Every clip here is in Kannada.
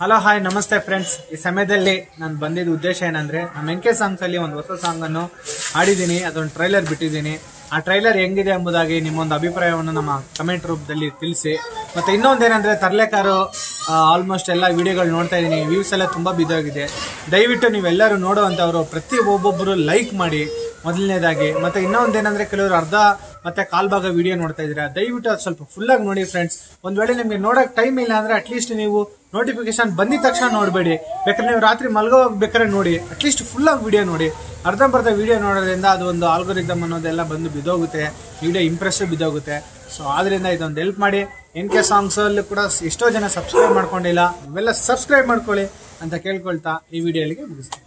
ಹಲೋ ಹಾಯ್ ನಮಸ್ತೆ ಫ್ರೆಂಡ್ಸ್, ಈ ಸಮಯದಲ್ಲಿ ನಾನು ಬಂದಿದ್ದ ಉದ್ದೇಶ ಏನಂದ್ರೆ ನಾನು ಎಂಕೆ ಸಾಂಗ್ಸ್ ಅಲ್ಲಿ ಒಂದು ಹೊಸ ಸಾಂಗ್ ಅನ್ನು ಹಾಡಿದ್ದೀನಿ, ಅದೊಂದು ಟ್ರೈಲರ್ ಬಿಟ್ಟಿದ್ದೀನಿ. ಆ ಟ್ರೈಲರ್ ಹೆಂಗಿದೆ ಎಂಬುದಾಗಿ ನಿಮ್ಮೊಂದು ಅಭಿಪ್ರಾಯವನ್ನು ನಮ್ಮ ಕಮೆಂಟ್ ರೂಪದಲ್ಲಿ ತಿಳಿಸಿ. ಮತ್ತೆ ಇನ್ನೊಂದೇನೆಂದರೆ ತರಲೆಕಾರು ಆಲ್ಮೋಸ್ಟ್ ಎಲ್ಲ ವಿಡಿಯೋಗಳು ನೋಡ್ತಾ ಇದ್ದೀನಿ, ವ್ಯೂಸ್ ಎಲ್ಲ ತುಂಬ ಬಿದ್ದೋಗಿದೆ. ದಯವಿಟ್ಟು ನೀವೆಲ್ಲರೂ ನೋಡೋವಂಥವರು ಪ್ರತಿ ಒಬ್ಬೊಬ್ಬರು ಲೈಕ್ ಮಾಡಿ ಮೊದಲನೇದಾಗಿ. ಮತ್ತು ಇನ್ನೊಂದೇನೆಂದರೆ ಕೆಲವರು ಅರ್ಧ ಮತ್ತು ಕಾಲು ಭಾಗ ವಿಡಿಯೋ ನೋಡ್ತಾ ಇದ್ದೀರಾ, ದಯವಿಟ್ಟು ಅದು ಸ್ವಲ್ಪ ಫುಲ್ಲಾಗಿ ನೋಡಿ ಫ್ರೆಂಡ್ಸ್. ಒಂದು ವೇಳೆ ನಿಮಗೆ ನೋಡೋಕ್ಕೆ ಟೈಮ್ ಇಲ್ಲ ಅಂದರೆ ಅಟ್ಲೀಸ್ಟ್ ನೀವು ನೋಟಿಫಿಕೇಶನ್ ಬಂದಿದ ತಕ್ಷಣ ನೋಡಬೇಡಿ, ಬೇಕಾದ್ರೆ ನೀವು ರಾತ್ರಿ ಮಲಗೋಗ್ಬೇಕಾದ್ರೆ ನೋಡಿ, ಅಟ್ಲೀಸ್ಟ್ ಫುಲ್ಲಾಗಿ ವಿಡಿಯೋ ನೋಡಿ. ಅರ್ಧಂಬರ್ಧ ವಿಡಿಯೋ ನೋಡೋದ್ರಿಂದ ಅದು ಒಂದು ಆಲ್ಗೊರಿದಮ್ ಅನ್ನೋದೆಲ್ಲ ಬಂದು ಬಿದ್ದೋಗುತ್ತೆ, ವಿಡಿಯೋ ಇಂಪ್ರೆಸಿವ್ ಬಿದ್ದೋಗುತ್ತೆ. ಸೊ ಆದ್ದರಿಂದ ಇದೊಂದು ಹೆಲ್ಪ್ ಮಾಡಿ. ಎನ್ ಕೆ ಸಾಂಗ್ಸಲ್ಲೂ ಕೂಡ ಎಷ್ಟೋ ಜನ ಸಬ್ಸ್ಕ್ರೈಬ್ ಮಾಡ್ಕೊಂಡಿಲ್ಲ, ಇವೆಲ್ಲ ಸಬ್ಸ್ಕ್ರೈಬ್ ಮಾಡ್ಕೊಳ್ಳಿ ಅಂತ ಕೇಳ್ಕೊಳ್ತಾ ಈ ವಿಡಿಯೋಲಿಗೆ ಮುಗಿಸ್ತೀನಿ.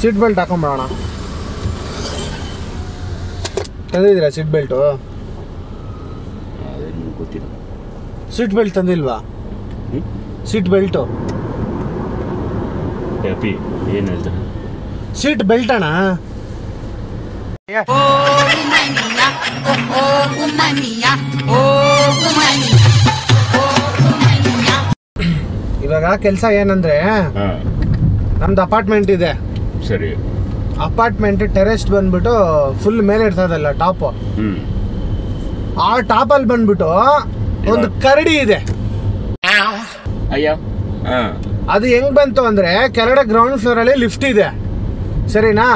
ಸೀಟ್ ಬೆಲ್ಟ್ ಹಾಕೊಂಡ್ಬಿಡೋಣ, ತಂದಿದ್ದೀರಾ ಸೀಟ್ ಬೆಲ್ಟು? ಗೊತ್ತಿಲ್ಲ, ಸೀಟ್ ಬೆಲ್ಟ್ ತಂದಿಲ್ವಾ? ಸೀಟ್ ಬೆಲ್ಟು ಏನು ಹೇಳ್ತಾರೆ, ಸೀಟ್ ಬೆಲ್ಟ್ ಅಣ್ಣ. ಇವಾಗ ಕೆಲಸ ಏನಂದ್ರೆ ನಮ್ದು ಅಪಾರ್ಟ್ಮೆಂಟ್ ಇದೆ, ಸರಿ? ಅಪಾರ್ಟ್ಮೆಂಟ್ ಟೆರೆಸ್ಟ್ ಬಂದ್ಬಿಟ್ಟು ಫುಲ್ ಮೇಲೆ ಇರ್ತದಲ್ಲ ಟಾಪ್, ಆ ಟಾಪ್ ಅಲ್ಲಿ ಬಂದ್ಬಿಟ್ಟು ಒಂದು ಕರಡಿ ಇದೆ. ಅದು ಹೆಂಗ್ ಬಂತು ಅಂದ್ರೆ ಕೆಳಗಡೆ ಗ್ರೌಂಡ್ ಫ್ಲೋರ್ ಅಲ್ಲಿ ಲಿಫ್ಟ್ ಇದೆ, ಸರಿನಾ?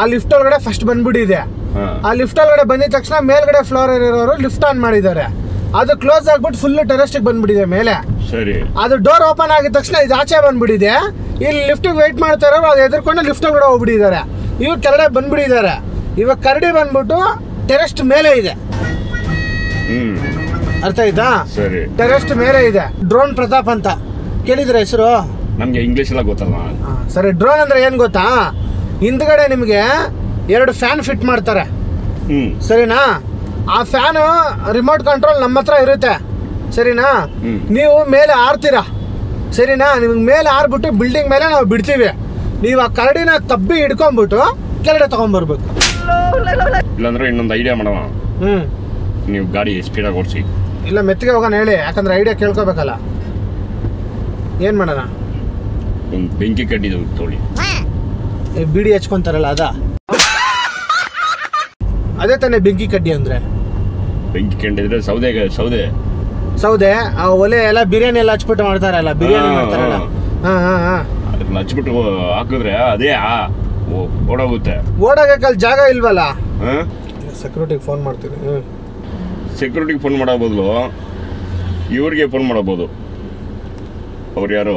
ಆ ಲಿಫ್ಟ್ ಒಳಗಡೆ ಫಸ್ಟ್ ಬಂದ್ಬಿಟ್ಟಿದೆ. ಆ ಲಿಫ್ಟ್ ಒಳಗಡೆ ಬಂದಿದ ತಕ್ಷಣ ಮೇಲ್ಗಡೆ ಫ್ಲೋರ್ ಇರೋರು ಲಿಫ್ಟ್ ಆನ್ ಮಾಡಿದ್ದಾರೆ, ಅದು ಕ್ಲೋಸ್ ಆಗ್ಬಿಟ್ಟು ಫುಲ್ ಟೆರೆಸ್ಟ್ ಬಂದ್ಬಿಟ್ಟಿದೆ ಮೇಲೆ. ಅದು ಡೋರ್ ಓಪನ್ ಆಗಿದ ತಕ್ಷಣ ಇದು ಆಚೆ ಬಂದ್ಬಿಟ್ಟಿದೆ. ಇಲ್ಲಿ ಲಿಫ್ಟ್ ವೇಟ್ ಮಾಡ್ತಾ ಇರೋರು ಅದು ಎದುರ್ಕೊಂಡು ಲಿಫ್ಟ್ ಕೂಡ ಹೋಗ್ಬಿಟ್ಟಿದ್ದಾರೆ, ಇವ್ರು ಕೆಳಗಡೆ ಬಂದ್ಬಿಟ್ಟಿದ್ದಾರೆ. ಇವಾಗ ಕರಡಿ ಬಂದ್ಬಿಟ್ಟು ಟೆರೆಸ್ಟ್ ಮೇಲೆ ಇದೆ, ಅರ್ಥ ಆಯ್ತಾ? ಟೆರೆಸ್ಟ್ ಮೇಲೆ ಇದೆ. ಡ್ರೋನ್ ಪ್ರತಾಪ್ ಅಂತ ಕೇಳಿದ್ರೆ ಹೆಸರು, ನಮ್ಗೆ ಇಂಗ್ಲಿಷ್ ಎಲ್ಲ ಗೊತ್ತಲ್ಲ ಸರಿ. ಡ್ರೋನ್ ಅಂದ್ರೆ ಏನ್ ಗೊತ್ತಾ, ಹಿಂದ್ಗಡೆ ನಿಮ್ಗೆ ಎರಡು ಫ್ಯಾನ್ ಫಿಟ್ ಮಾಡ್ತಾರೆ, ಸರಿನಾ? ಆ ಫ್ಯಾನು ರಿಮೋಟ್ ಕಂಟ್ರೋಲ್ ನಮ್ಮ ಹತ್ರ ಇರುತ್ತೆ, ಸರಿನಾ? ನೀವು ಮೇಲೆ ಆರ್ತೀರಾ, ಸರಿನಾ? ನಿಮ್ಗೆ ಮೇಲೆ ಆರ್ಬಿಟ್ಟು ಬಿಲ್ಡಿಂಗ್ ಮೇಲೆ ನಾವು ಬಿಡ್ತೀವಿ. ನೀವು ಆ ಕರಡಿನ ತಬ್ಬಿ ಹಿಡ್ಕೊಂಡ್ಬಿಟ್ಟು ಕೆಳಗಡೆ ತಗೊಂಡ್ಬರ್ಬೇಕು. ಇಲ್ಲಾಂದ್ರೆ ಇನ್ನೊಂದು ಐಡಿಯಾ ಮಾಡೋಣ, ನೀವು ಗಾಡಿ ಸ್ಪೀಡಾಗಿ ಓಡಿಸಿ, ಇಲ್ಲ ಮೆತ್ತಿಗೆ ಹೋಗೋಣ ಹೇಳಿ, ಯಾಕಂದ್ರೆ ಐಡಿಯಾ ಕೇಳ್ಕೋಬೇಕಲ್ಲ. ಏನು ಮಾಡೋಣ, ಒಂದು ಬೆಂಕಿ ಕಡ್ಡಿದು ತೊಳಿ, ಬಿಡಿ ಹಚ್ಕೊಂತಾರಲ್ಲ ಅದ, ಅದೇ ತಾನೇ ಬೆಂಕಿ ಕಡ್ಡಿ ಅಂದ್ರೆ. ಬೆಂಕಿ ಕಡ್ಡಿದ್ರೆ ಸೌದೆ ಸೌದೆ ಸೌದೆ ಒಲೆ ಎಲ್ಲ ಬಿರಿಯಾನಿ ಎಲ್ಲ ಹಚ್ಬಿಟ್ಟು ಮಾಡ್ತಾರಲ್ಲ, ಬಿರಿಯಾನಿ ಮಾಡ್ತಾರಲ್ಲ, ಅದನ್ನ ಹಚ್ಬಿಟ್ಟು ಹಾಕಿದ್ರೆ ಅದೇ ಓಡೋಗುತ್ತೆ. ಓಡೋಗಕ್ಕಲ್ಲಿ ಜಾಗ ಇಲ್ವಲ್ಲ, ಸೆಕ್ಯೂರಿಟಿಗೆ ಫೋನ್ ಮಾಡ್ತೀವಿ. ಸೆಕ್ಯೂರಿಟಿಗೆ ಫೋನ್ ಮಾಡೋ ಬದಲು ಇವ್ರಿಗೆ ಫೋನ್ ಮಾಡಬಹುದು. ಅವ್ರು ಯಾರು,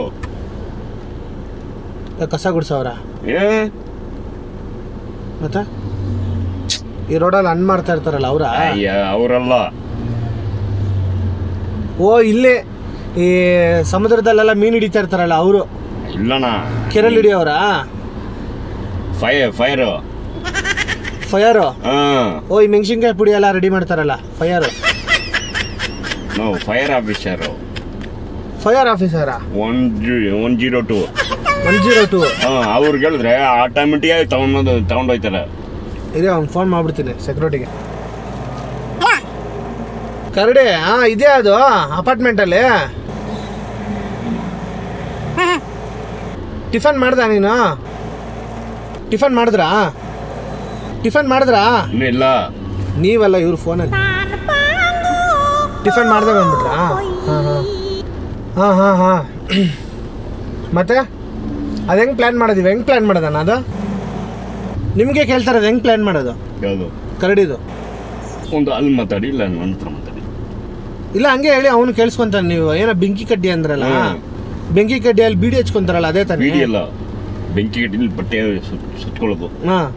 ಕಸ ಗುಡ್ಸವ್ರ? ಮತ್ತೆ ಈ ರೋಡಲ್ಲಿ ಅನ್ ಮಾಡ್ತಾ ಇರ್ತಾರಲ್ಲ ಅವ್ರ? ಅವರಲ್ಲ, ಓ ಇಲ್ಲೇ ಈ ಸಮುದ್ರದಲ್ಲೆಲ್ಲ ಮೀನು ಹಿಡಿತಾ ಇರ್ತಾರಲ್ಲ ಅವರು? ಇಲ್ಲಣ್ಣ, ಕೆರೆಲ್ ಹಿಡಿಯವರ? ಫೈರ್ ಫೈರ್, ಓ ಈ ಮೆಣಸಿನ್ಕಾಯಿ ಪುಡಿ ಎಲ್ಲ ರೆಡಿ ಮಾಡ್ತಾರಲ್ಲ ಫೈರ್? Fire officer. ಫೈರ್ ಆಫೀಸರಾ? 102 102 ಅವ್ರು ಹೇಳಿದ್ರೆ ಆಟೋಮೆಟಿಕ್ ಆಗಿ ತಗೊಂಡೋಯ್ತಾರೆ. ಇದೇ ಅವ್ನು ಫೋನ್ ಮಾಡಿಬಿಡ್ತೀನಿ ಸೆಕ್ಯೂರಿಟಿಗೆ. ಕರಡಿ ಇದೆ ಅದು ಅಪಾರ್ಟ್ಮೆಂಟಲ್ಲಿ. ಟಿಫನ್ ಮಾಡ್ದ ನೀನು? ಟಿಫನ್ ಮಾಡಿದ್ರಾ? ಟಿಫನ್ ಮಾಡಿದ್ರಾ? ಇಲ್ಲ ನೀವಲ್ಲ, ಇವ್ರ ಫೋನಲ್ಲಿ. ಟಿಫನ್ ಮಾಡ್ದೆ ಬಂದ್ಬಿಟ್ರಾ? ಹಾಂ ಹಾಂ ಹಾಂ ಹಾಂ. ಮತ್ತೆ ಅದು ಹೆಂಗೆ ಪ್ಲ್ಯಾನ್ ಮಾಡೋದು, ಹೆಂಗೆ ಪ್ಲ್ಯಾನ್ ಮಾಡೋದಣ್ಣ ಅದು? ನಿಮಗೆ ಕೇಳ್ತಾರೆ ಅದು ಹೆಂಗೆ ಪ್ಲ್ಯಾನ್ ಮಾಡೋದು ಕರಡಿದು? ಒಂದು ಅಲ್ಲಿ ಮಾತಾಡಿ, ಇಲ್ಲ ನಂತರ ಮಾತಾಡಿ, ಇಲ್ಲ ಹಂಗೆ ಹೇಳಿ ಅವ್ನು ಕೇಳಿಸ್ಕೊಂತಾನೆ. ನೀವು ಏನೋ ಬೆಂಕಿ ಕಡ್ಡಿ ಅಂದ್ರಲ್ಲ, ಬೆಂಕಿ ಕಡ್ಡಿಯಲ್ಲಿ ಬೀಡಿ ಹಚ್ಕೊಂತಾರಲ್ಲ ಅದೇ ತಾನೇ? ಬೀಡಿ ಅಲ್ಲ, ಬೆಂಕಿ ಕಡ್ಡಿಲಿ ಬಟ್ಟೆ ಸುತ್ತಕೊಳ್ಳೋದು. ಹಾಂ,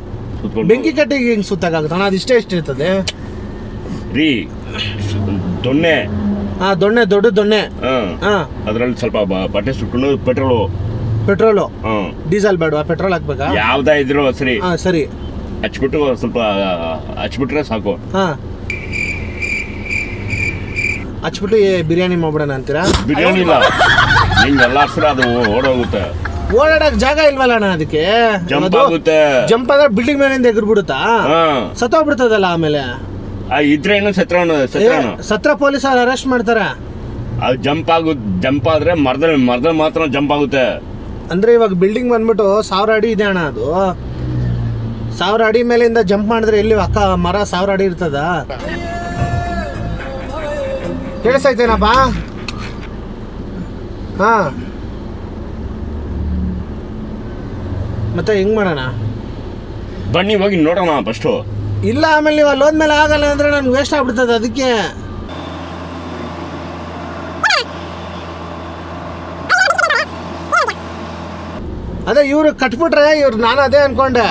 ಬೆಂಕಿ ಕಡ್ಡಿಗೆ ಹೆಂಗೆ ಸುತ್ತಾಗುತ್ತಣ್ಣ? ಅದು ಇಷ್ಟೇ ಇಷ್ಟ ಇರ್ತದೆ ರೀ, ದೊಣ್ಣೆ. ಹಾಂ ದೊಣ್ಣೆ, ದೊಡ್ಡ ದೊಣ್ಣೆ. ಹಾಂ, ಅದರಲ್ಲಿ ಸ್ವಲ್ಪ ಬಟ್ಟೆ ಸುಟ್ಕೊಂಡು ಪೆಟ್ರೋಲು ಡೀಸೆಲ್ ಬೇಡ, ಪೆಟ್ರೋಲ್ ಹಾಕ್ಬೇಕಾ? ಯಾವ್ದಾ ಇದ್ರು ಸರಿ. ಹಾಂ ಸರಿ, ಹಚ್ಬಿಟ್ಟು ಸ್ವಲ್ಪ ಹಚ್ಬಿಟ್ರೆ ಸಾಕು. ಹಾಂ ಹಚ್ಬಿಟ್ಟು ಬಿರಿಯಾನಿ ಮಾಡ್ಬಿಡೋಣ ಅಂತೀರಾ? ಬಿರಿಯಾನಿ ಇಲ್ಲ, ನಿಂಗೆಲ್ಲ ಹಸಿರು ಅದು ಓಡೋಗುತ್ತೆ. ಓಡಾಡಕ್ ಜಾಗ ಇಲ್ವಲ್ಲ ಅಣ್ಣ, ಅದಕ್ಕೆ ಜಂಪ್ ಆದ್ರೆ ಬಿಲ್ಡಿಂಗ್ ಮೇಲಿಂದ ಎಗರ್ಬಿಡುತ್ತಾ, ಸತ್ತೋಗ್ಬಿಡ್ತದಲ್ಲ. ಆಮೇಲೆ ಇದ್ರೆ ಏನು ಸತ್ರ ಪೊಲೀಸರು ಅರೆಸ್ಟ್ ಮಾಡ್ತಾರೆ. ಅದು ಜಂಪ್ ಆದ್ರೆ ಮರದಲ್ಲಿ ಮಾತ್ರ ಜಂಪ್ ಆಗುತ್ತೆ. ಅಂದ್ರೆ ಇವಾಗ ಬಿಲ್ಡಿಂಗ್ ಬಂದ್ಬಿಟ್ಟು 1000 ಅಡಿ ಇದೆ ಅಣ್ಣ, ಅದು 1000 ಅಡಿ ಮೇಲಿಂದ ಜಂಪ್ ಮಾಡಿದ್ರೆ ಎಲ್ಲಿ ಅಕ್ಕ ಮರ 1000 ಅಡಿ ಇರ್ತದ? ಕೇಳಿಸೈತೇನಪ್ಪ? ಹಾ, ಮತ್ತೆ ಹೆಂಗ್ ಮಾಡೋಣ? ಬನ್ನಿ ಹೋಗಿ ನೋಡೋಣ ಫಸ್ಟ್. ಇಲ್ಲ ಆಮೇಲೆ ನೀವು ಅಲ್ಲಿ ಹೋದ್ಮೇಲೆ ಆಗಲ್ಲ ಅಂದ್ರೆ ನನ್ಗೆ ವೇಸ್ಟ್ ಆಗ್ಬಿಡ್ತದೆ. ಅದಕ್ಕೆ ಅದೇ ಇವ್ರು ಕಟ್ಬಿಟ್ರೆ ಇವ್ರು, ನಾನು ಅದೇ ಅನ್ಕೊಂಡೆ,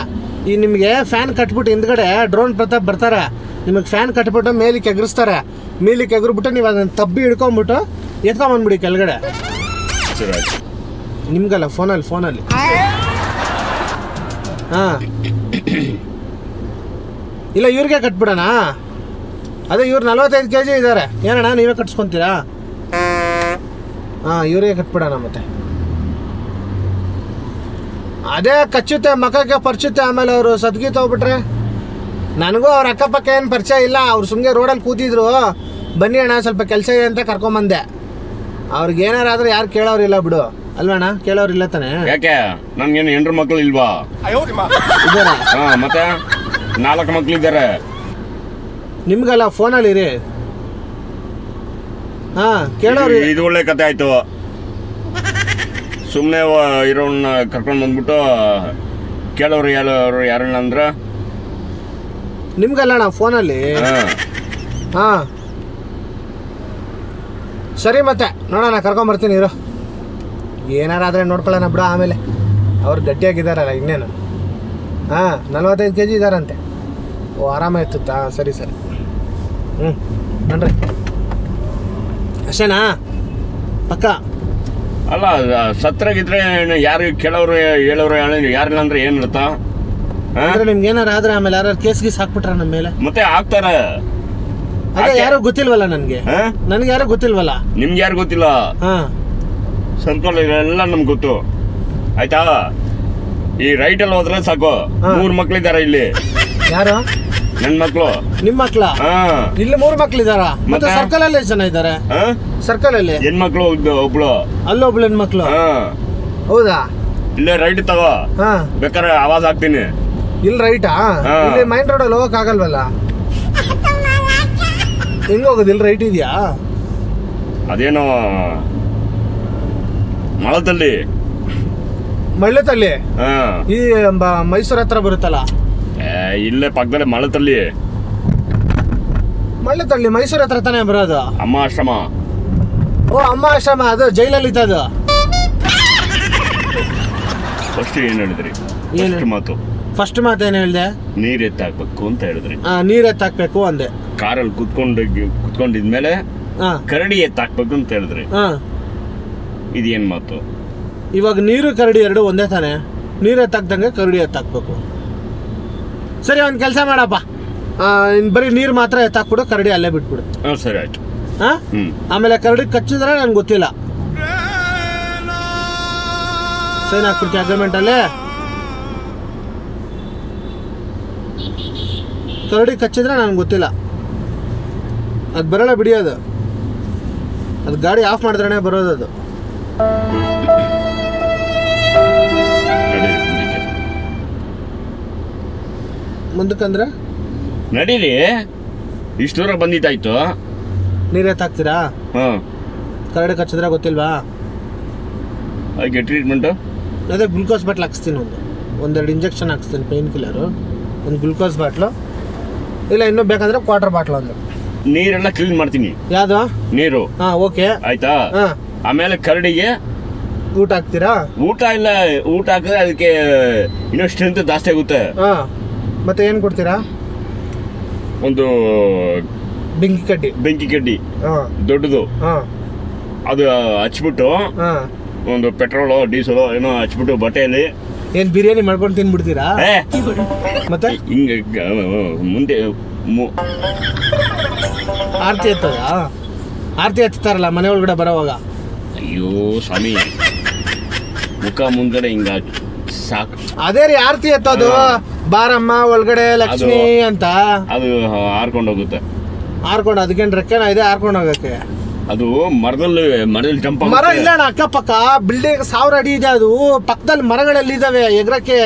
ಈ ನಿಮಗೆ ಫ್ಯಾನ್ ಕಟ್ಬಿಟ್ಟು ಹಿಂದ್ಗಡೆ ಡ್ರೋನ್ ಪ್ರತಾಪ್ ಬರ್ತಾರೆ, ನಿಮಗೆ ಫ್ಯಾನ್ ಕಟ್ಬಿಟ್ಟು ಮೇಲಿಕ್ಕೆ ಎಗರಿಸ್ತಾರೆ. ಮೇಲಿಕ್ಕೆ ಎಗರ್ಬಿಟ್ಟು ನೀವು ಅದನ್ನು ತಬ್ಬಿ ಹಿಡ್ಕೊಂಬಿಟ್ಟು ಎತ್ಕೊಂಬಂದ್ಬಿಡಿ ಕೆಳಗಡೆ. ನಿಮ್ಗಲ್ಲ, ಫೋನಲ್ಲಿ. ಹಾಂ, ಇಲ್ಲ ಇವ್ರಿಗೆ ಕಟ್ಬಿಡೋಣ. ಅದೇ ಇವ್ರು 45 kg ಇದ್ದಾರೆ. ಏನಣ್ಣ ನೀವೇ ಕಟ್ಸ್ಕೊತೀರಾ? ಹಾಂ, ಇವ್ರಿಗೆ ಕಟ್ಬಿಡೋಣ. ಮತ್ತೆ ಅದೇ ಕಚ್ಚುತ್ತೆ, ಮಕ್ಕಕ್ಕೆ ಪರಿಚುತ್ತೆ. ಆಮೇಲೆ ಅವರು ಸದ್ಗಿ ತೊಗೊಬಿಟ್ರೆ, ನನಗೂ ಅವ್ರ ಅಕ್ಕಪಕ್ಕ ಏನು ಪರಿಚಯ ಇಲ್ಲ, ಅವ್ರು ಸುಮ್ಮನೆ ರೋಡಲ್ಲಿ ಕೂತಿದ್ರು. ಬನ್ನಿ ಅಣ್ಣ ಸ್ವಲ್ಪ ಕೆಲಸ ಇದೆ ಅಂತ ಕರ್ಕೊಂಬಂದೆ. ಅವ್ರಿಗೆ ಏನಾರಾದ್ರೂ ಯಾರು ಕೇಳೋರಿಲ್ಲ ಬಿಡು, ಅಲ್ವಣ್ಣ? ಕೇಳೋರಿಲ್ಲ ತಾನೆ? ಯಾಕೆ, ನನ್ಗೇನು ಹೆಂಡ್ರ ಮಕ್ಕಳು ಇಲ್ವಾ? ಮತ್ತೆ 4 ಮಕ್ಕಳು ಇದ್ದಾರೆ. ನಿಮ್ಗಲ್ಲ, ಫೋನಲ್ಲಿ ಇರಿ. ಹಾಂ, ಕೇಳೋರಿ. ಇದು ಒಳ್ಳೆ ಕತೆ ಆಯಿತು. ಸುಮ್ಮನೆ ಇರೋನ್ನ ಕರ್ಕೊಂಡು ಬಂದ್ಬಿಟ್ಟು ಕೇಳೋರು ಯಾರು ಯಾರನ್ನ ಅಂದ್ರೆ ನಿಮ್ಗಲ್ಲಣ್ಣ, ಫೋನಲ್ಲಿ. ಹಾಂ, ಸರಿ, ಮತ್ತೆ ನೋಡೋಣ, ಕರ್ಕೊಂಬರ್ತೀನಿ ಇರೋ. ಏನಾರಾದರೆ ನೋಡ್ಕೊಳ್ಳೋಣ ಬಿಡ. ಆಮೇಲೆ ಅವ್ರು ಗಟ್ಟಿಯಾಗಿದ್ದಾರಲ್ಲ, ಇನ್ನೇನು. ಹಾಂ, 45 kg ಇದ್ದಾರಂತೆ. ಓ, ಆರಾಮಾಯ್ತುತ್ತಾ? ಸರಿ ಸರಿ, ಹ್ಞೂ, ನನ್ರಿ ಅಷ್ಟೇನಾ? ಪಕ್ಕ ಅಲ್ಲ, ಸತ್ರಾಗಿದ್ರೆ ಯಾರು ಕೇಳೋರು ಹೇಳೋರು ಯಾರಿಲ್ಲ ಅಂದ್ರೆ ಏನಿರುತ್ತಾ? ನಿಮ್ಗೆ ಏನಾರು ಆದ್ರೆ ಆಮೇಲೆ ಯಾರು ಕೇಸ್ ಗೀಸ್ ಹಾಕ್ಬಿಟ್ರ ನಮ್ಮ ಮೇಲೆ? ಮತ್ತೆ ಹಾಕ್ತಾರೆ. ಅದೇ ಯಾರು ಗೊತ್ತಿಲ್ವಲ್ಲ ನನ್ಗೆ, ನನ್ಗೆ ಯಾರು ಗೊತ್ತಿಲ್ವಲ್ಲ. ನಿಮ್ಗೆ ಯಾರು ಗೊತ್ತಿಲ್ಲ? ಹಾ, ಸರ್ಕಲ್ ಎಲ್ಲ ನಮ್ಗೆ ಗೊತ್ತು. ಆಯ್ತಾ, ಈ ರೈಟ್ ಅಲ್ಲಿ ಹೋದ್ರೆ ಸಾಕು, 3 ಮಕ್ಳಿದಾರ ಇಲ್ಲಿ. ಯಾರು? ನನ್ನ ಮಕ್ಕಳು. ನಿಮ್ಮ ಮಕ್ಕಳ? ಇಲ್ಲಿ 3 ಮಕ್ಳಿದಾರ. ಮತ್ತೆ ಸರ್ಕಲ್ ಅಲ್ಲಿ ಎಷ್ಟು ಜನ ಇದ್ದಾರೆ? ಸರ್ಕಲ್ ಅಲ್ಲಿ ಹೆಣ್ಮಕ್ಳು ಒಬ್ಳು, ಅಲ್ಲೊಬ್ಳು ಹೆಣ್ಮಕ್ಳು. ಹೌದಾ? ಇಲ್ಲೇ ರೈಟ್ ತಗೋ, ಬೇಕಾದ್ರೆ ಆವಾಜ್ ಹಾಕ್ತೀನಿ. ಇಲ್ಲಿ ರೈಟಾ? ಇಲ್ಲಿ ಮೈನ್ ರೋಡ್ ಅಲ್ಲಿ ಹೋಗಕ್ ಆಗಲ್ವಲ್ಲ, ಹೆಂಗ್ ಹೋಗೋದು? ಇಲ್ಲಿ ರೈಟ್ ಇದೆಯಾ? ಅದೇನೋ ಮಳ್ಳತಲ್ಲಿ ಈ ಮೈಸೂರ್ ಹತ್ರ ಬರುತ್ತಲ್ಲ, ಇಲ್ಲೇ ಪಕ್ಕದಲ್ಲಿ ಮಳ್ಳತಲ್ಲಿ ಮೈಸೂರ್ ಹತ್ರ ತಾನೇ ಬರೋದು. ಅಮ್ಮ ಆಶ್ರಮ. ಓ, ಅಮ್ಮ ಆಶ್ರಮ, ಅದು ಜೈಲಲ್ಲಿ ಇತ್ತದು. ಫಸ್ಟ್ ಮಾತು ಏನು ಹೇಳಿದೆ? ನೀರ್ ಎತ್ತಾಕ್ಬೇಕು ಅಂತ ಹೇಳಿದ್ರಿ. ನೀರ್ ಎತ್ತಾಕ್ಬೇಕು ಅಂದೆ. ಕಾರಲ್ಲಿ ಕುತ್ಕೊಂಡಿದ್ಮೇಲೆ ಕರಡಿ ಎತ್ತಾಕ್ಬೇಕು ಅಂತ ಹೇಳಿದ್ರಿ. ಇದೇನ್ ಮಾತು? ಇವಾಗ ನೀರು ಕರಡಿ ಎರಡು ಒಂದೇ ತಾನೆ. ನೀರು ಎತ್ತಾಕ್ದಂಗೆ ಕರಡಿ ಎತ್ತಾಕ್ಬೇಕು. ಸರಿ, ಒಂದು ಕೆಲಸ ಮಾಡಪ್ಪ, ಬರೀ ನೀರು ಮಾತ್ರ ಎತ್ತಾಕ್ಬಿಡು, ಕರಡಿ ಅಲ್ಲೇ ಬಿಟ್ಬಿಡು. ಸರಿ, ಆಯ್ತು. ಹಾಂ, ಆಮೇಲೆ ಕರಡಿ ಕಚ್ಚಿದ್ರೆ ನನ್ಗೆ ಗೊತ್ತಿಲ್ಲ. ಸೈನ್ ಹಾಕ್ಬಿಡ್ತಿ ಅಗ್ರಿಮೆಂಟಲ್ಲಿ. ಕರಡಿ ಕಚ್ಚಿದ್ರೆ ನನ್ಗೆ ಗೊತ್ತಿಲ್ಲ, ಅದು ಬರೋಲ್ಲ ಬಿಡಿಯೋದು, ಅದು ಗಾಡಿ ಆಫ್ ಮಾಡಿದ್ರೆ ಬರೋದು. ಅದು ಮುಂದಕ್ಕಂದ್ರೆ ನಡೀಲಿ. ಇಷ್ಟು ದೂರ ಬಂದಿದ್ದಾಯ್ತು, ನೀರು ಎತ್ತಾಕ್ತೀರಾ? ಹಾಂ, ಕರಡಿ ಕಚ್ಚಿದ್ರೆ ಗೊತ್ತಿಲ್ವಾ? ಅದಕ್ಕೆ ಟ್ರೀಟ್ಮೆಂಟು ಅದೇ ಗ್ಲುಕೋಸ್ ಬಾಟ್ಲ್ ಹಾಕ್ಸ್ತೀನಿ, ಒಂದೆರಡು ಇಂಜೆಕ್ಷನ್ ಹಾಕ್ಸ್ತೀನಿ, ಪೇನ್ ಕಿಲ್ಲರು, ಒಂದು ಗ್ಲುಕೋಸ್ ಬಾಟ್ಲು, ಇಲ್ಲ ಇನ್ನೂ ಬೇಕಂದ್ರೆ ಕ್ವಾಟರ್ ಬಾಟ್ಲು. ಅಂದ್ರೆ ನೀರೆಲ್ಲ ಕ್ಲೀನ್ ಮಾಡ್ತೀನಿ. ಯಾವುದು ನೀರು? ಹಾಂ, ಓಕೆ, ಆಯ್ತಾ. ಹಾಂ, ಆಮೇಲೆ ಕರಡಿಗೆ ಊಟ ಹಾಕ್ತೀರಾ? ಊಟ ಇಲ್ಲ, ಊಟ ಹಾಕಿದ್ರೆ ಅದಕ್ಕೆ ಇನ್ನೂ ಸ್ಟ್ರೆಂತ್ ಜಾಸ್ತಿ ಆಗುತ್ತೆ. ಹಾಂ, ಮತ್ತೆ ಏನು ಕೊಡ್ತೀರಾ? ಒಂದು ಬೆಂಕಿ ಕಡ್ಡಿ ದೊಡ್ಡದು, ಅದು ಹಚ್ಬಿಟ್ಟು, ಒಂದು ಪೆಟ್ರೋಲು ಡೀಸೆಲು ಏನೋ ಹಚ್ಬಿಟ್ಟು ಬಟ್ಟೆಯಲ್ಲಿ. ಏನು ಬಿರಿಯಾನಿ ಮಾಡ್ಕೊಂಡು ತಿನ್ಬಿಡ್ತೀರಾ? ಮತ್ತೆ ಹಿಂಗೆ ಮುಂದೆ ಆರತಿ ಎತ್ತದ? ಆರತಿ ಹಚ್ತಾರಲ್ಲ ಮನೆ ಒಳಗಡೆ ಬರೋವಾಗ, ಅಯ್ಯೋ ಸ್ವಾಮಿ ಮುಖ ಮುಂದೆ ಹಿಂಗಾಗಿ ಸಾಕು. ಅದೇ ರೀ ಆರತಿ ಎತ್ತೋದು, ಬಾರಮ್ಮ ಒಳಗಡೆ ಲಕ್ಷ್ಮಿ ಅಂತ ಅದು ಹಾರ್ಕೊಂಡು ಹೋಗುತ್ತೆ. ಹಾರ್ಕೊಂಡು ಅದಕ್ಕೇನು ರೆಕ್ಕೆನ ಇದೆ ಹಾರ್ಕೊಂಡು ಹೋಗಕ್ಕೆ? ಅದು ಮರದಲ್ಲಿ ಮರದಲ್ಲಿ ಜಂಪ್, ಮರ ಇಲ್ಲ ಅಣ್ಣ ಅಕ್ಕಪಕ್ಕ ಬಿಲ್ಡಿಂಗ್ 1000 ಅಡಿ ಇದೆ, ಅದು ಪಕ್ಕದಲ್ಲಿ ಮರಗಳಲ್ಲಿ ಇದಾವೆ ಎಗ್ರಕ್ಕೆ.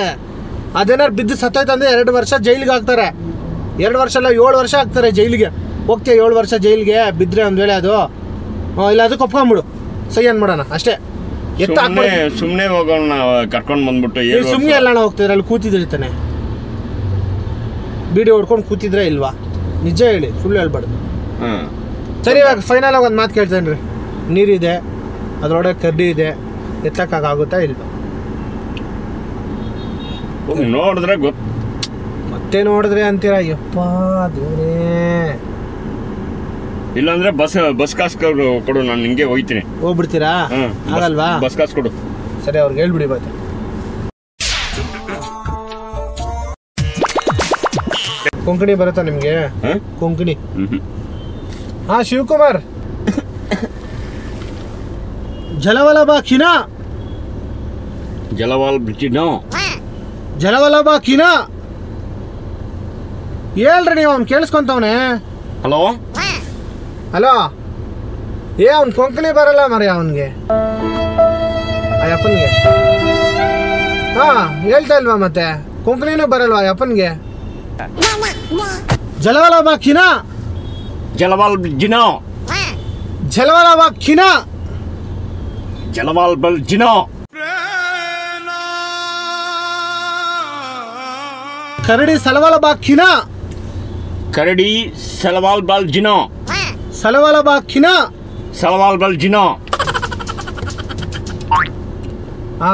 ಅದೇನಾರು ಬಿದ್ದು ಸತ್ತೋಯ್ತಂದ್ರೆ 2 ವರ್ಷ ಜೈಲಿಗೆ ಹಾಕ್ತಾರೆ. 2 ವರ್ಷ ಅಲ್ಲ 7 ವರ್ಷ ಹಾಕ್ತಾರೆ ಜೈಲಿಗೆ. ಓಕೆ 7 ವರ್ಷ ಜೈಲಿಗೆ ಬಿದ್ದರೆ ಒಂದು ವೇಳೆ ಅದು ಇಲ್ಲ ಅದು ಕೊಪ್ಕೊಂಬಿಡು, ಸಹಿ ಏನು ಮಾಡೋಣ ಅಷ್ಟೇ. ಎತ್ತ ಸುಮ್ಮನೆ ಹೋಗೋಣ ಕರ್ಕೊಂಡು ಬಂದ್ಬಿಟ್ಟು ಸುಮ್ಮನೆ ಎಲ್ಲಣ್ಣ ಹೋಗ್ತಿದ್ರೆ ಅಲ್ಲಿ ಕೂತಿದ್ರಿ ತಾನೆ ಬಿಡಿ ಹೊಡ್ಕೊಂಡು ಕೂತಿದ್ರೆ ಇಲ್ವಾ? ನಿಜ ಹೇಳಿ, ಸುಳ್ಳು ಹೇಳ್ಬಾರ್ದು. ಹಾಂ ಸರಿ, ಇವಾಗ ಫೈನಲ್ ಆಗಿ ಒಂದು ಮಾತು ಕೇಳ್ತೇನೆ ರೀ. ನೀರಿದೆ ಅದರೊಳಗೆ ಕಡ್ಡಿ ಇದೆ, ಎತ್ತಕ್ಕಾಗುತ್ತಾ ಇಲ್ವಾ? ನೋಡಿದ್ರೆ ಗೊತ್ತು, ಮತ್ತೆ ನೋಡಿದ್ರೆ ಅಂತೀರಾ ಯಪ್ಪ ದೇವರೇ. ಇಲ್ಲಾಂದ್ರೆ ಬಸ್ ಕಾಸು ಕೊಡು, ನಾನು ನಿಮಗೆ ಹೋಗ್ತೀನಿ. ಹೋಗ್ಬಿಡ್ತೀರಾ? ಆಗಲ್ವಾ? ಬಸ್ ಕಾಸು ಕೊಡು. ಸರಿ ಅವ್ರಿಗೆ ಹೇಳ್ಬಿಡಿ ಮತ್ತೆ. ಕೊಂಕಣಿ ಬರುತ್ತಾ ನಿಮಗೆ? ಕೊಂಕಣಿ? ಹಾ. ಶಿವಕುಮಾರ್ ಜಲವಲಬಾಕಿನ ಜಲವಾಲ್ ಬಿಟ್ಟಿನ ಜಲವಲಬಾಕಿನ ಹೇಳ್ರಿ ನೀವು, ಅವ್ನು ಕೇಳಿಸ್ಕೊಂತವನೆ. ಹಲೋ ಹಲೋ, ಏ ಅವ್ನು ಕೊಂಕಣಿ ಬರಲ್ಲ ಮರಿ ಅವನಿಗೆ, ಅಯ್ಯಪ್ಪನಿಗೆ. ಹಾ ಹೇಳ್ತಾ ಇಲ್ವಾ ಮತ್ತೆ, ಕೊಂಕಣಿನೂ ಬರಲ್ವಾ ಅಯ್ಯಪ್ಪನಿಗೆ? ಜಲವಲಬಾಕಿನ ಜಲವಾಲ್ ಜಿನೋ ಜಲವಲಬಾಕಿನ ಜಲವಾಲ್ ಬಲ್ ಜಿನೋ. ಕರಡಿ ಸಲವಲಬಾಕಿನ ಕರಡಿ ಸಲವಾಲ್ ಬಲ್ ಜಿನೋ ಸಲವಲಬಾಕಿನ ಸಲವಾಲ್ ಬಲ್ ಜಿನೋ. ಹಾ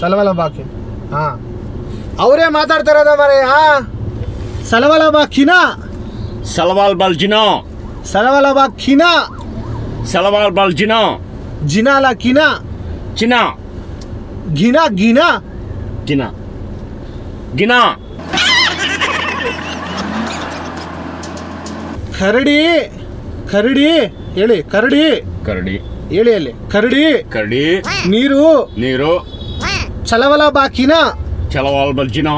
ಸಲವಲಬಾಕಿ, ಹಾ ಅವರೇ ಮಾತಾಡ್ತಾರದ ಮರೆ. ಹಾ ಸಲವಲಬಾಕಿನ ಸಲವಾಲ್ ಬಲ್ ಜಿನೋ ಸಲವಲಬಾಕಿನ ಸಲವಾಲ್ ಬಲ್ ಜಿನೋ ಜಿನಾಲ ಕಿನ ಚಿನ ಗಿನ ಗಿನ ಜಿನ ಗಿನ. ಕರಡಿ ಕರಡಿ ಹೇಳಿ, ಕರಡಿ ಕರಡಿ ಹೇಳಿ ಅಲ್ಲಿ, ಕರಡಿ ಕರಡಿ. ನೀರು ನೀರು ಚಲವಲಬಾಕಿನ ಚಲವಲಬಾಕಿನ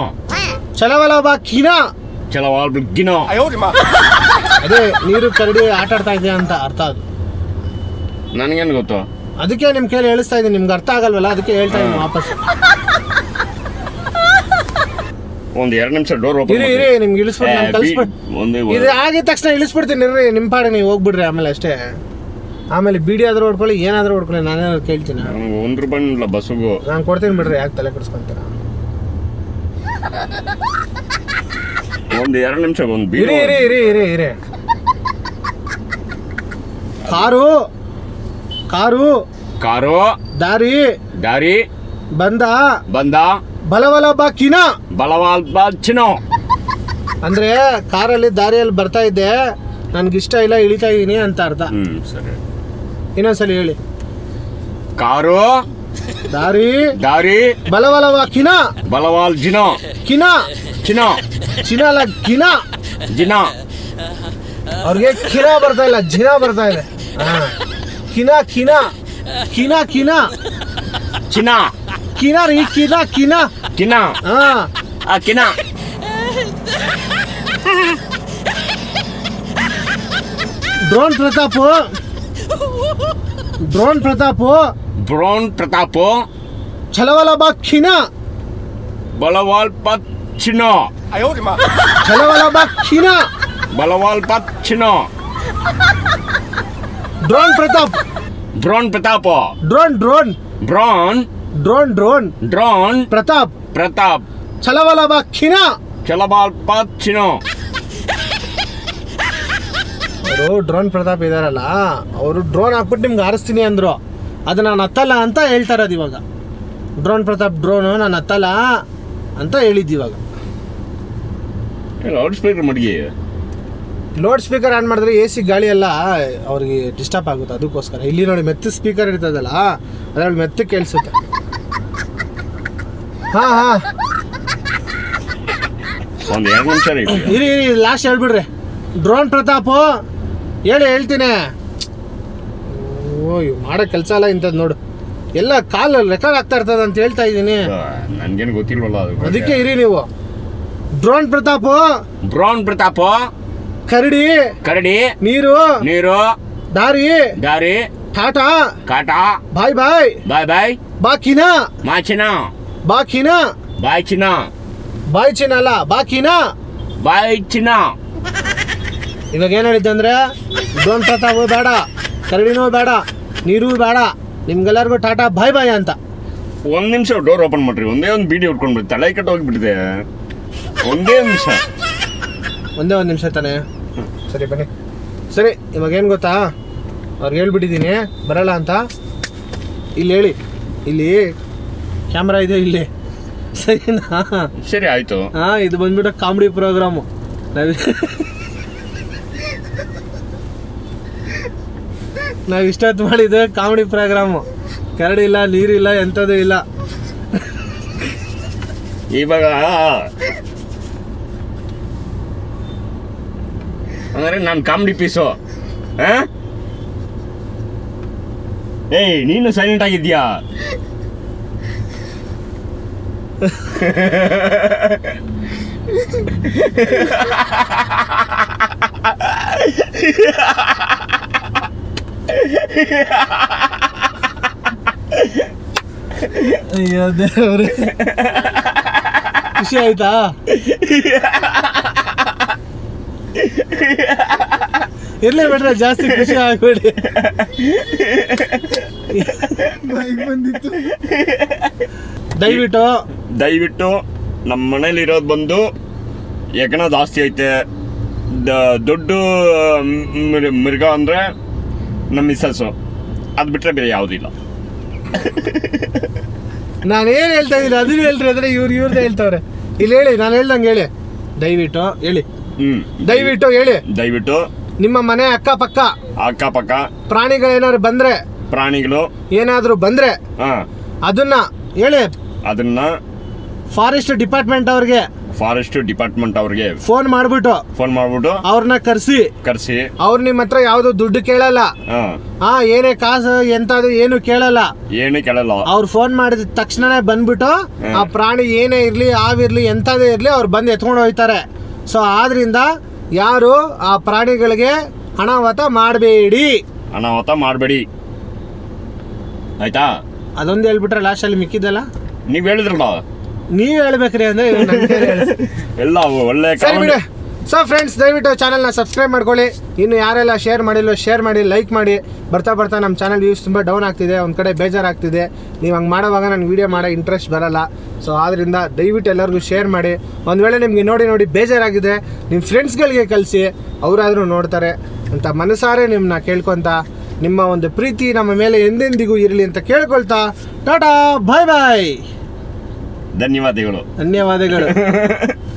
ಚಲವಲಬಾಕಿನ ಚಲವಲಬಾಕಿನ. ಅದೇ ನೀರು ಕರಡಿ ಆಟ ಆಡ್ತಾ ಇದೆಯಾ ಅಂತ ಅರ್ಥ. ಅದು ನನಗೇನು ಗೊತ್ತು, ಅದಕ್ಕೆ ನಿಮ್ಮ ಕೈಲಿ ಹೇಳಿಸ್ತಾ ಇದ್ದೀನಿ. ನಿಮ್ಗೆ ಅರ್ಥ ಆಗಲ್ವಲ್ಲ, ಅದಕ್ಕೆ ಹೇಳ್ತಾ ಇದ್ದೀನಿ ವಾಪಸ್. ಒಂದು 2 ನಿಮಿಷ ಡೋರ್ ಓಪನ್ ಇರಿ ಇರಿ, ನಿಮ್ಗೆ ಇಳಿಸ್ಬಿಟ್ಟು ನಾನು ಕಳಿಸ್ಬಿಟ್ಟು ಇದು ಆಗಿದ ತಕ್ಷಣ ಇಳಿಸ್ಬಿಡ್ತೀನಿ. ಇರ್ರಿ ನಿಮ್ಮ ಪಾಡಿ ನೀವು ಹೋಗ್ಬಿಡ್ರಿ ಆಮೇಲೆ ಅಷ್ಟೇ. ಆಮೇಲೆ ಬೀಡಿ ಆದರೂ ಹೊಡ್ಕೊಳ್ಳಿ, ಏನಾದರೂ ಹೊಡ್ಕೊಳ್ಳಿ, ನಾನೇನಾದ್ರು ಕೇಳ್ತೀನಿ. ₹1 ಬಸ್ಸಿಗೂ ನಾನು ಕೊಡ್ತೀನಿ ಬಿಡ್ರಿ, ಯಾಕೆ ತಲೆ ಕೆಡಿಸ್ಕೊಂತೀರ? ಒಂದು 2 ನಿಮಿಷ ಒಂದು ಬೀಡಿ ಇರಿ ಇರಿ ಇರಿ ಇರಿ. ಕಾರು ಕಾರು ಕಾರು ದಾರಿ ದಾರಿ ಬಂದ ಬಂದ ಬಲವಲಬಾಕಿನ ಬಲವಲಬಾಕಿನ ಅಂದ್ರೆ ಕಾರಲ್ಲಿ ದಾರಿಯಲ್ಲಿ ಬರ್ತಾ ಇದ್ದೆ, ನನ್ಗಿಷ್ಟ ಇಲ್ಲ ಇಳಿತಾ ಇದೀನಿ ಅಂತ ಅರ್ಥ. ಇನ್ನೊಂದ್ಸಲಿ ಹೇಳಿ. ಕಾರು ದಾರಿ ದಾರಿ ಬಲವಲಬಾಕಿನ ಬಲವಲಬಾಕಿನ ಕಿನ ಚಿನ ಚಿನಾಲ ಕಿನ ಜಿನ. ಅವ್ರಿಗೆ ಕಿನ ಬರ್ತಾ ಇಲ್ಲ, ಜಿನ ಬರ್ತಾ ಇದೆ. ಕಿನ ಕಿನ ಕಿನ ಕಿನ ಚಿನ ಕಿನ ರೀ ಕಿನ ಕಿನ ಕಿನ ಕಿನ. Drone Pratap drone Pratap drone Pratap ಛಲವಲಬಾಕಿನ ಬಲವಲಬಾಕಿನ ಛಲವಲಬಾಕಿನ ಬಲವಲಬಾಕಿನ. Drone Pratap drone Pratap drone drone drone drone drone drone Pratap Pratap ಛಲವಲಬಾಕಿನ ಛಲವಲಬಾಕಿನ. ಅವರು ಡ್ರೋನ್ ಪ್ರತಾಪ್ ಇದಾರಲ್ಲ, ಅವರು ಡ್ರೋನ್ ಹಾಕ್ಬಿಟ್ಟು ನಿಮ್ಗೆ ಹಾರಿಸ್ತೀನಿ ಅಂದರು. ಅದು ನಾನು ಹತ್ತಲ್ಲ ಅಂತ ಹೇಳ್ತಾ ಇರೋದು ಇವಾಗ. ಡ್ರೋನ್ ಪ್ರತಾಪ್ ಡ್ರೋನು ನಾನು ಹತ್ತಲ್ಲ ಅಂತ ಹೇಳಿದ್ದಿವಾಗ. ಲೌಡ್ ಸ್ಪೀಕರ್ ಮಡಗಿ, ಲೌಡ್ ಸ್ಪೀಕರ್ ಆನ್ ಮಾಡಿದ್ರೆ ಎ ಸಿ ಗಾಳಿ ಎಲ್ಲ ಅವ್ರಿಗೆ ಡಿಸ್ಟರ್ಬ್ ಆಗುತ್ತೆ. ಅದಕ್ಕೋಸ್ಕರ ಇಲ್ಲಿ ನೋಡಿ ಮೆತ್ತ ಸ್ಪೀಕರ್ ಇರ್ತದಲ್ಲ, ಅದ್ರಲ್ಲಿ ಮೆತ್ತ ಕೇಳಿಸುತ್ತೆ. ಹಾ ಹಾ ಇರಿ ಇರಿ, ಲಾಸ್ಟ್ ಹೇಳ್ಬಿಡ್ರಿ. ಡ್ರೋನ್ ಪ್ರತಾಪ್ ಹೇಳಿ ಹೇಳ್ತೀನಿ. ಮಾಡೋ ಕೆಲಸ ಅಲ್ಲ ಇಂಥದ್ದು ನೋಡು. ಎಲ್ಲ ಕಾಲ ರೆಕಾರ್ಡ್ ಆಗ್ತಾ ಇರ್ತದೆ ಅಂತ ಹೇಳ್ತಾ ಇದ್ದೀನಿ. ನನಗೇನು ಗೊತ್ತಿಲ್ವಲ್ಲ ಅದು. ಅದಕ್ಕೆ ಇರಿ ನೀವು. ಡ್ರೋನ್ ಪ್ರತಾಪ್ ಕರಡಿ ನೀರು ದಾರಿ ಕಾಟಾ ಬಾಯ್ ಬಾಕಿನ. ಇವಾಗ ಏನ್ ಹೇಳಿದ್ದೆ ಅಂದ್ರೆ ಡ್ರೋನ್ ಪ್ರತಾಪ್ ಬೇಡ, ಕರಡಿನೂ ಬೇಡ, ನೀರು ಬೇಡ, ನಿಮ್ಗೆಲ್ಲರಿಗೂ ಟಾಟಾ ಬಾಯ್ ಬಾಯ್ ಅಂತ. ಒಂದ್ ನಿಮಿಷ ಡೋರ್ ಓಪನ್ ಮಾಡ್ರಿ, ಒಂದೇ ಒಂದು ಬೀಡಿ ಉಟ್ಕೊಂಡ್ಬಿಡಿ, ತಲೆ ಕಟ್ಟ ಹೋಗ್ಬಿಟ್ಟಿದೆ. ಒಂದೇ ಒಂದು ನಿಮಿಷ ತಾನೆ. ಸರಿ ಬನ್ನಿ. ಸರಿ, ಇವಾಗ ಏನು ಗೊತ್ತಾ, ಅವ್ರಿಗೆ ಹೇಳ್ಬಿಟ್ಟಿದ್ದೀನಿ ಬರಲ್ಲ ಅಂತ. ಇಲ್ಲಿ ಹೇಳಿ, ಇಲ್ಲಿ ಕ್ಯಾಮ್ರಾ ಇದೆ ಇಲ್ಲಿ, ಸರಿನಾ? ಸರಿ, ಆಯಿತು. ಹಾಂ, ಇದು ಬಂದ್ಬಿಟ್ಟು ಕಾಮಿಡಿ ಪ್ರೋಗ್ರಾಮು. ನಾವು ಇಷ್ಟೊತ್ತು ಮಾಡಿದ್ದು ಕಾಮಿಡಿ ಪ್ರೋಗ್ರಾಮು. ಕರಡಿಲ್ಲ, ನೀರಿಲ್ಲ, ಎಂಥದ್ದು ಇಲ್ಲ. ಇವಾಗ ಹಂಗಾರೆ ನಾನು ಕಾಮಿಡಿ ಪೀಸು. ಏಯ್, ನೀನು ಸೈಲೆಂಟ್ ಆಗಿದ್ಯಾ? ಅಯ್ಯೋ ದೇವ್ರೆ, ಖುಷಿ ಆಯ್ತಾ? ಇರ್ಲಿ ಬಿಟ್ರೆ ಜಾಸ್ತಿ ಖುಷಿ ಆಗ್ಬೇಡಿ. ಬಂದಿತ್ತು. ದಯವಿಟ್ಟು ನಮ್ಮ ಮನೇಲಿ ಇರೋದು ಬಂದು ಯಾಕನ ಜಾಸ್ತಿ ಐತೆ. ದೊಡ್ಡ ಮೃಗ ಅಂದರೆ ನಮ್ಮ ಮಿಸ್ಸಸ್ಸು, ಅದು ಬಿಟ್ಟರೆ ಬೇರೆ ಯಾವುದಿಲ್ಲ. ನಾನೇನು ಹೇಳ್ತಾ ಇದ್ದೀನಿ ಅದನ್ನು ಹೇಳ್ರಿ ಅಂದರೆ ಇವ್ರದ್ದೇ ಹೇಳ್ತಾವ್ರೆ. ಇಲ್ಲಿ ಹೇಳಿ, ನಾನು ಹೇಳ್ದಂಗೆ ಹೇಳಿ. ದಯವಿಟ್ಟು ಹೇಳಿ. ದಯವಿಟ್ಟು ಹೇಳಿ. ದಯವಿಟ್ಟು ನಿಮ್ಮ ಮನೆ ಅಕ್ಕಪಕ್ಕ ಪ್ರಾಣಿಗಳೇನಾದ್ರು ಬಂದ್ರೆ, ಅದನ್ನ ಹೇಳಿ. ಅದನ್ನ ಫಾರೆಸ್ಟ್ ಡಿಪಾರ್ಟ್ಮೆಂಟ್ ಅವ್ರಿಗೆ ಫೋನ್ ಮಾಡ್ಬಿಟ್ಟು ಅವ್ರನ್ನ ಕರ್ಸಿ ಅವ್ರ ನಿಮ್ಮ ಹತ್ರ ಯಾವ್ದು ದುಡ್ಡು ಕೇಳಲ್ಲ, ಏನೇ ಕಾಸು ಎಂತಾದ್ರು ಏನು ಕೇಳಲ್ಲ. ಅವ್ರು ಫೋನ್ ಮಾಡಿದ ತಕ್ಷಣನೇ ಬಂದ್ಬಿಟ್ಟು ಆ ಪ್ರಾಣಿ ಏನೇ ಇರ್ಲಿ, ಹಾವಿರ್ಲಿ, ಎಂತದೇ ಇರ್ಲಿ, ಅವ್ರು ಬಂದು ಎತ್ಕೊಂಡು ಹೋಗ್ತಾರೆ. ಸೊ ಆದ್ರಿಂದ ಯಾರು ಆ ಪ್ರಾಣಿಗಳಿಗೆ ಅನಾಹುತ ಮಾಡಬೇಡಿ, ಆಯ್ತಾ? ಅದೊಂದು ಹೇಳ್ಬಿಟ್ರೆ ಲಾಸ್ಟಲ್ಲಿ ಮಿಕ್ಕಿದ್ದಲ್ಲ ನೀವು ಹೇಳಿದ್ರಲ್ಲ, ನೀವು ಹೇಳ್ಬೇಕ್ರಿ ಅಂದರೆ ಎಲ್ಲ ಒಳ್ಳೆ. ಸೊ ಫ್ರೆಂಡ್ಸ್, ದಯವಿಟ್ಟು ಚಾನಲ್ನ ಸಬ್ಸ್ಕ್ರೈಬ್ ಮಾಡ್ಕೊಳ್ಳಿ. ಇನ್ನು ಯಾರೆಲ್ಲ ಶೇರ್ ಮಾಡಿ, ಲೈಕ್ ಮಾಡಿ. ಬರ್ತಾ ನಮ್ಮ ಚಾನಲ್ ವ್ಯೂಸ್ ತುಂಬ ಡೌನ್ ಆಗ್ತಿದೆ, ಒಂದು ಕಡೆ ಬೇಜಾರಾಗ್ತಿದೆ. ನೀವು ಹಂಗೆ ಮಾಡೋವಾಗ ನನಗೆ ವೀಡಿಯೋ ಮಾಡೋ ಇಂಟ್ರೆಸ್ಟ್ ಬರಲ್ಲ. ಸೊ ಆದ್ದರಿಂದ ದಯವಿಟ್ಟು ಎಲ್ಲರಿಗೂ ಶೇರ್ ಮಾಡಿ. ಒಂದು ವೇಳೆ ನಿಮಗೆ ನೋಡಿ ಬೇಜಾರಾಗಿದೆ, ನಿಮ್ಮ ಫ್ರೆಂಡ್ಸ್ಗಳಿಗೆ ಕಳಿಸಿ, ಅವರಾದರೂ ನೋಡ್ತಾರೆ ಅಂತ ಮನಸಾರೆ ನಿಮ್ಮನ್ನ ಕೇಳ್ಕೊತ, ನಿಮ್ಮ ಒಂದು ಪ್ರೀತಿ ನಮ್ಮ ಮೇಲೆ ಎಂದೆಂದಿಗೂ ಇರಲಿ ಅಂತ ಕೇಳ್ಕೊಳ್ತಾ ಟಾಟಾ ಬಾಯ್ ಬಾಯ್. ಧನ್ಯವಾದಗಳು.